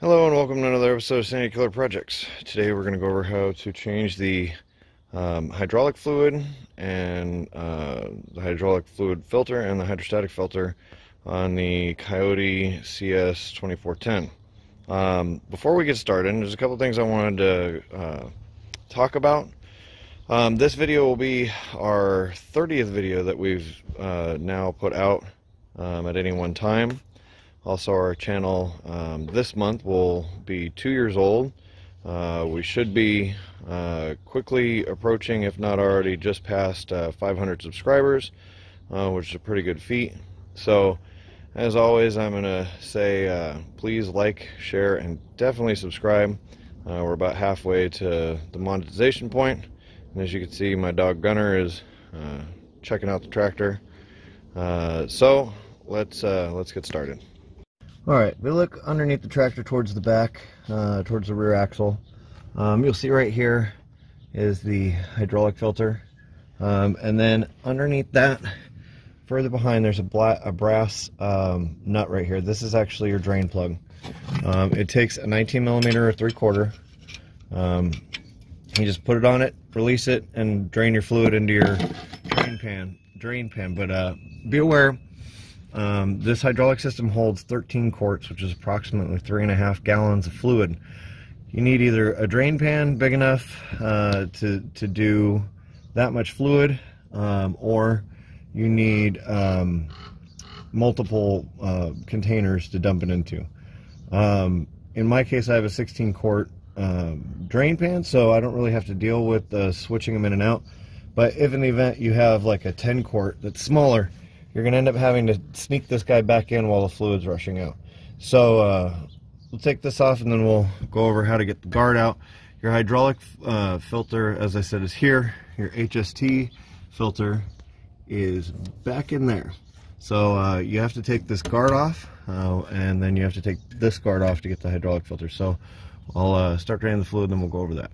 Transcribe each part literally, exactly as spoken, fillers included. Hello and welcome to another episode of Sanity Killer Projects. Today we're going to go over how to change the um, hydraulic fluid and uh, the hydraulic fluid filter and the hydrostatic filter on the Kioti C S twenty-four ten. Um, before we get started, there's a couple things I wanted to uh, talk about. Um, this video will be our thirtieth video that we've uh, now put out um, at any one time. Also, our channel um, this month will be two years old. Uh, we should be uh, quickly approaching, if not already just past uh, five hundred subscribers, uh, which is a pretty good feat. So, as always, I'm going to say uh, please like, share, and definitely subscribe. Uh, we're about halfway to the monetization point. And as you can see, my dog Gunner is uh, checking out the tractor. Uh, so, let's, uh, let's get started. Alright, we look underneath the tractor towards the back, uh, towards the rear axle. Um, you'll see right here is the hydraulic filter. Um, and then underneath that, further behind, there's a, black, a brass um, nut right here. This is actually your drain plug. Um, it takes a nineteen millimeter or three quarter. Um, you just put it on it, release it, and drain your fluid into your drain pan. Drain pan. But uh, be aware. Um, this hydraulic system holds thirteen quarts, which is approximately three and a half gallons of fluid. You need either a drain pan big enough uh, to, to do that much fluid, um, or you need um, multiple uh, containers to dump it into. Um, in my case, I have a sixteen quart uh, drain pan, so I don't really have to deal with uh, switching them in and out. But if in the event you have like a ten quart that's smaller, you're going to end up having to sneak this guy back in while the fluid's rushing out. So uh, we'll take this off and then we'll go over how to get the guard out. Your hydraulic uh, filter, as I said, is here. Your H S T filter is back in there. So uh, you have to take this guard off, uh, and then you have to take this guard off to get the hydraulic filter. So I'll uh, start draining the fluid and then we'll go over that.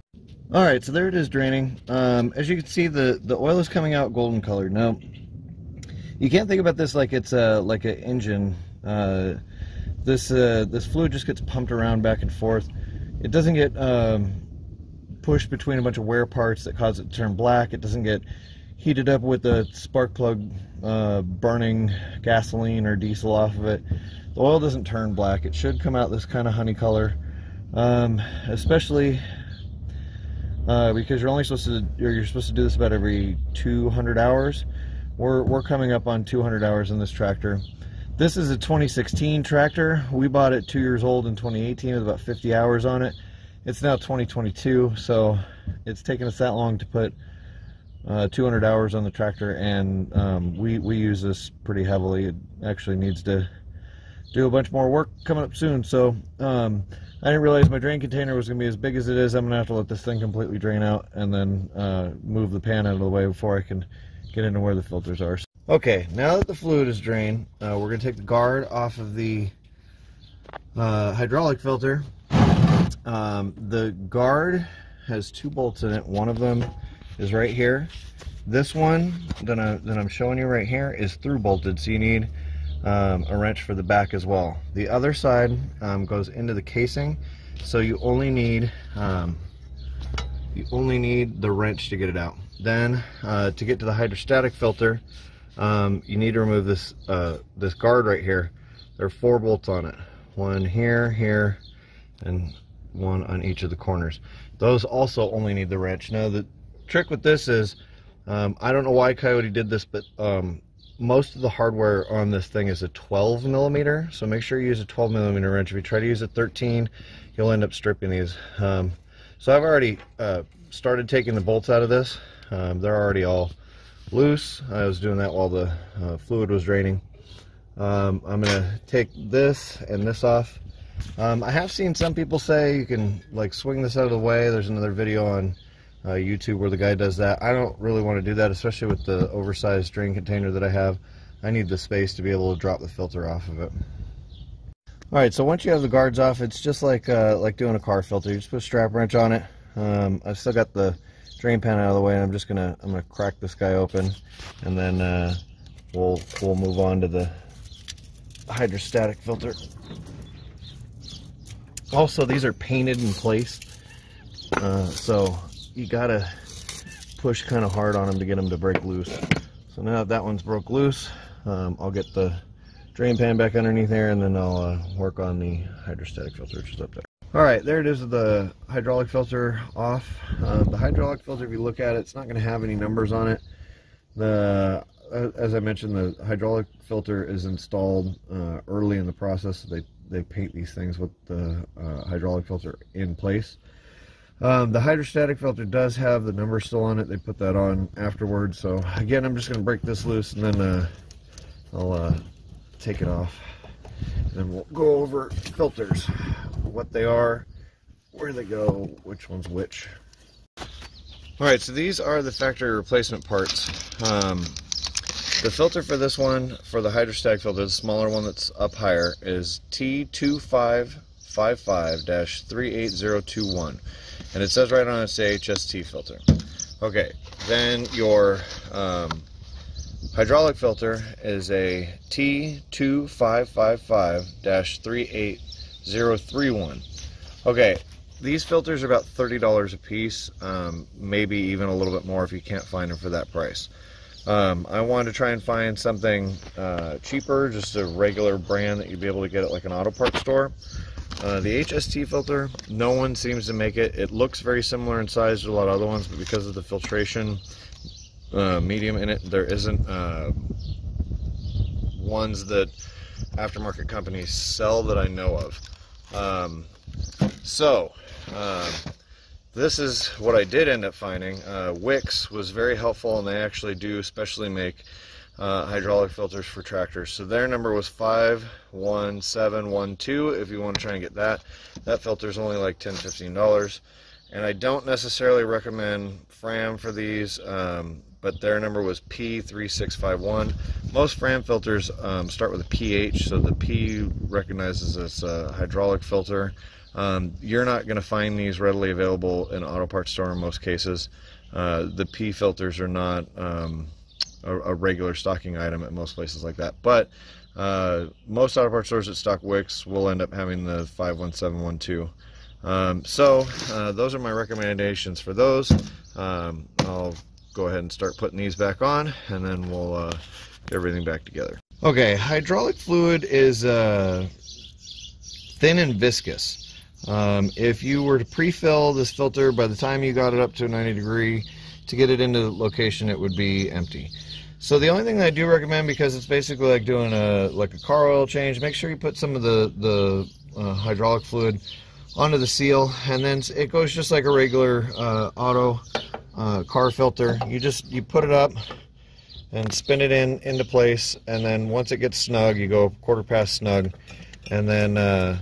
Alright, so there it is draining. Um, as you can see, the, the oil is coming out golden colored. Now, you can't think about this like it's a, like an engine. Uh, this uh, this fluid just gets pumped around back and forth. It doesn't get um, pushed between a bunch of wear parts that cause it to turn black. It doesn't get heated up with a spark plug uh, burning gasoline or diesel off of it. The oil doesn't turn black. It should come out this kind of honey color, um, especially uh, because you're only supposed to you're supposed to do this about every two hundred hours. We're, we're coming up on two hundred hours in this tractor. This is a twenty sixteen tractor. We bought it two years old in twenty eighteen with about fifty hours on it. It's now twenty twenty-two, so it's taken us that long to put uh, two hundred hours on the tractor, and um, we, we use this pretty heavily. It actually needs to do a bunch more work coming up soon, so um, I didn't realize my drain container was going to be as big as it is. I'm going to have to let this thing completely drain out and then uh, move the pan out of the way before I can get into where the filters are. Okay, now that the fluid is drained, uh, we're going to take the guard off of the uh, hydraulic filter. Um, the guard has two bolts in it. One of them is right here. This one that, I, that I'm showing you right here is through bolted, so you need um, a wrench for the back as well. The other side um, goes into the casing, so you only need um, you only need the wrench to get it out. Then uh, to get to the hydrostatic filter, um, you need to remove this uh, this guard right here. There are four bolts on it, one here, here, and one on each of the corners. Those also only need the wrench. Now the trick with this is, um, I don't know why Kioti did this, but um, most of the hardware on this thing is a twelve millimeter, so make sure you use a twelve millimeter wrench. If you try to use a thirteen, you'll end up stripping these. Um, so I've already uh, started taking the bolts out of this. Um, they're already all loose. I was doing that while the uh, fluid was draining. Um, I'm going to take this and this off. Um, I have seen some people say you can like swing this out of the way. There's another video on uh, YouTube where the guy does that. I don't really want to do that, especially with the oversized drain container that I have. I need the space to be able to drop the filter off of it. Alright, so once you have the guards off, it's just like uh, like doing a car filter. You just put a strap wrench on it. Um, I've still got the drain pan out of the way, and I'm just gonna I'm gonna crack this guy open, and then uh, we'll we'll move on to the hydrostatic filter. Also, these are painted in place, uh, so you gotta push kind of hard on them to get them to break loose. So now that, that one's broke loose, um, I'll get the drain pan back underneath there, and then I'll uh, work on the hydrostatic filter, which is up there. All right, there it is, the hydraulic filter off. Uh, the hydraulic filter, if you look at it, it's not going to have any numbers on it. The uh, as I mentioned, the hydraulic filter is installed uh, early in the process. So they they paint these things with the uh, hydraulic filter in place. Um, the hydrostatic filter does have the number still on it. They put that on afterwards. So again, I'm just going to break this loose, and then uh, I'll uh, take it off, and then we'll go over filters, what they are, where they go, which one's which. Alright, so these are the factory replacement parts. Um, the filter for this one, for the hydrostatic filter, the smaller one that's up higher, is T two five five five dash three eight zero two one, and it says right on it, it's a H S T filter. Okay, then your um, hydraulic filter is a T two five five five dash three eight zero two one. zero three one. Okay, these filters are about thirty dollars a piece, um, maybe even a little bit more if you can't find them for that price. Um, I wanted to try and find something uh, cheaper, just a regular brand that you'd be able to get at like an auto parts store. Uh, the H S T filter, no one seems to make it. It looks very similar in size to a lot of other ones, but because of the filtration uh, medium in it, there isn't uh, ones that aftermarket companies sell that I know of. Um, so, um, this is what I did end up finding. Uh, Wix was very helpful, and they actually do especially make uh, hydraulic filters for tractors. So their number was five one seven one two if you want to try and get that. That filter is only like ten to fifteen dollars. And I don't necessarily recommend Fram for these, um, but their number was P three six five one. Most Fram filters um, start with a P H, so the P recognizes as a hydraulic filter. Um, you're not going to find these readily available in an auto parts store in most cases. Uh, the P filters are not um, a, a regular stocking item at most places like that. But uh, most auto parts stores that stock Wix will end up having the five one seven one two. Um, so uh, those are my recommendations for those. Um, I'll go ahead and start putting these back on, and then we'll uh, get everything back together. Okay, hydraulic fluid is uh, thin and viscous. Um, if you were to pre-fill this filter, by the time you got it up to a ninety degree, to get it into the location, it would be empty. So the only thing that I do recommend, because it's basically like doing a like a car oil change, make sure you put some of the, the uh, hydraulic fluid onto the seal, and then it goes just like a regular uh, auto Uh, car filter. You just you put it up and spin it in into place, and then once it gets snug, you go quarter past snug, and then uh,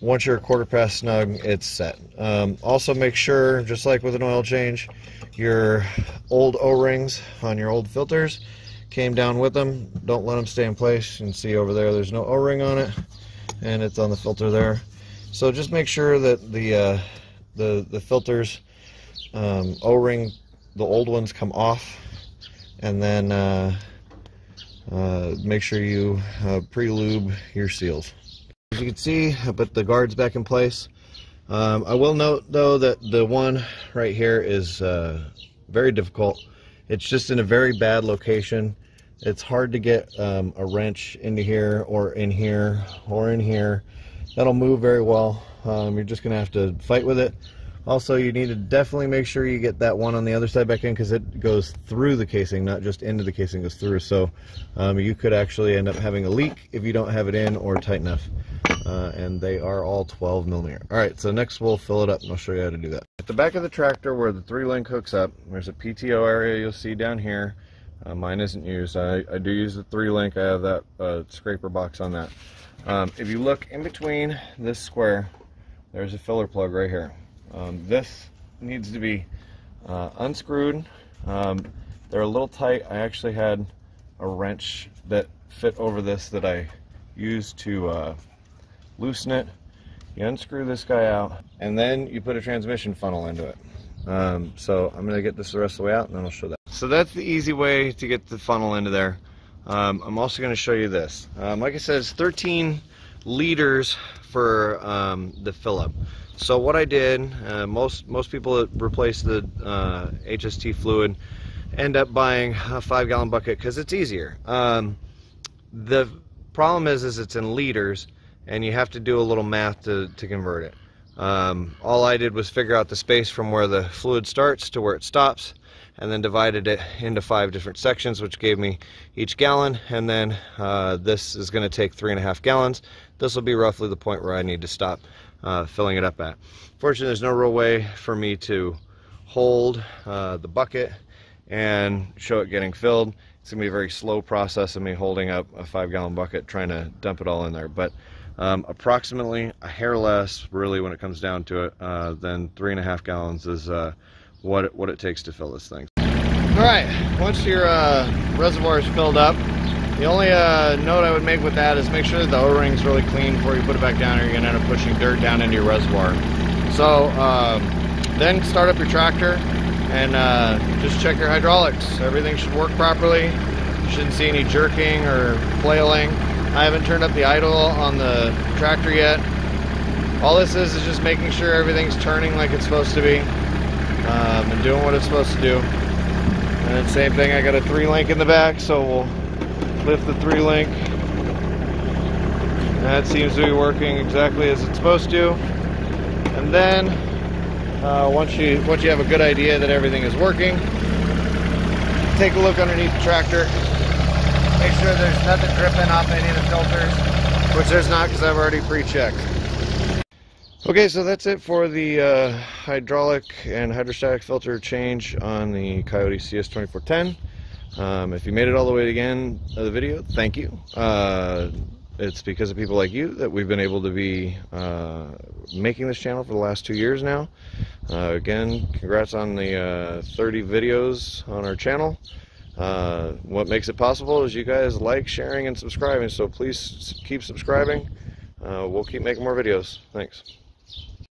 once you're a quarter past snug, it's set. Um, also make sure, just like with an oil change, your old O-rings on your old filters came down with them. Don't let them stay in place. You can see over there there's no O-ring on it, and it's on the filter there. So just make sure that the uh, the, the filters Um, O-ring, the old ones come off, and then uh, uh, make sure you uh, pre-lube your seals. As you can see, I put the guards back in place. Um, I will note though that the one right here is uh, very difficult. It's just in a very bad location. It's hard to get um, a wrench into here or in here or in here. That'll move very well. Um, you're just gonna have to fight with it. Also, you need to definitely make sure you get that one on the other side back in, because it goes through the casing, not just into the casing, it goes through. So um, you could actually end up having a leak if you don't have it in or tight enough. Uh, and they are all twelve millimeter. All right, so next we'll fill it up, and I'll show you how to do that. At the back of the tractor where the three-link hooks up, there's a P T O area you'll see down here. Uh, mine isn't used. I, I do use the three-link. I have that uh, scraper box on that. Um, if you look in between this square, there's a filler plug right here. Um, this needs to be uh, unscrewed. Um, they're a little tight. I actually had a wrench that fit over this that I used to uh, loosen it. You unscrew this guy out, and then you put a transmission funnel into it. Um, so I'm going to get this the rest of the way out, and then I'll show that. So that's the easy way to get the funnel into there. Um, I'm also going to show you this. Um, like I said, it's thirteen liters for um, the fill-up. So what I did, uh, most most people that replace the uh, H S T fluid end up buying a five gallon bucket because it's easier. Um, the problem is, is it's in liters, and you have to do a little math to, to convert it. Um, all I did was figure out the space from where the fluid starts to where it stops, and then divided it into five different sections, which gave me each gallon. And then uh, this is going to take three and a half gallons. This will be roughly the point where I need to stop uh, filling it up at. Fortunately, there's no real way for me to hold uh, the bucket and show it getting filled. It's going to be a very slow process of me holding up a five gallon bucket trying to dump it all in there. But Um, approximately a hair less, really, when it comes down to it, uh, than three and a half gallons is uh, what it, what it takes to fill this thing. All right, once your uh, reservoir is filled up, the only uh, note I would make with that is make sure that the O-ring is really clean before you put it back down, or you're going to end up pushing dirt down into your reservoir. So um, then start up your tractor and uh, just check your hydraulics. Everything should work properly. You shouldn't see any jerking or flailing. I haven't turned up the idle on the tractor yet. All this is is just making sure everything's turning like it's supposed to be, um, and doing what it's supposed to do. And then same thing, I got a three link in the back, so we'll lift the three link. And that seems to be working exactly as it's supposed to. And then uh, once you once you have a good idea that everything is working, take a look underneath the tractor. Make sure there's nothing dripping off any of the filters, which there's not because I've already pre-checked. Okay, so that's it for the uh, hydraulic and hydrostatic filter change on the Kioti C S twenty-four ten. Um, if you made it all the way to the end of the video, thank you. Uh, it's because of people like you that we've been able to be uh, making this channel for the last two years now. Uh, again, congrats on the uh, thirty videos on our channel. Uh, what makes it possible is you guys like, sharing, and subscribing, so please keep subscribing. Uh, we'll keep making more videos. Thanks.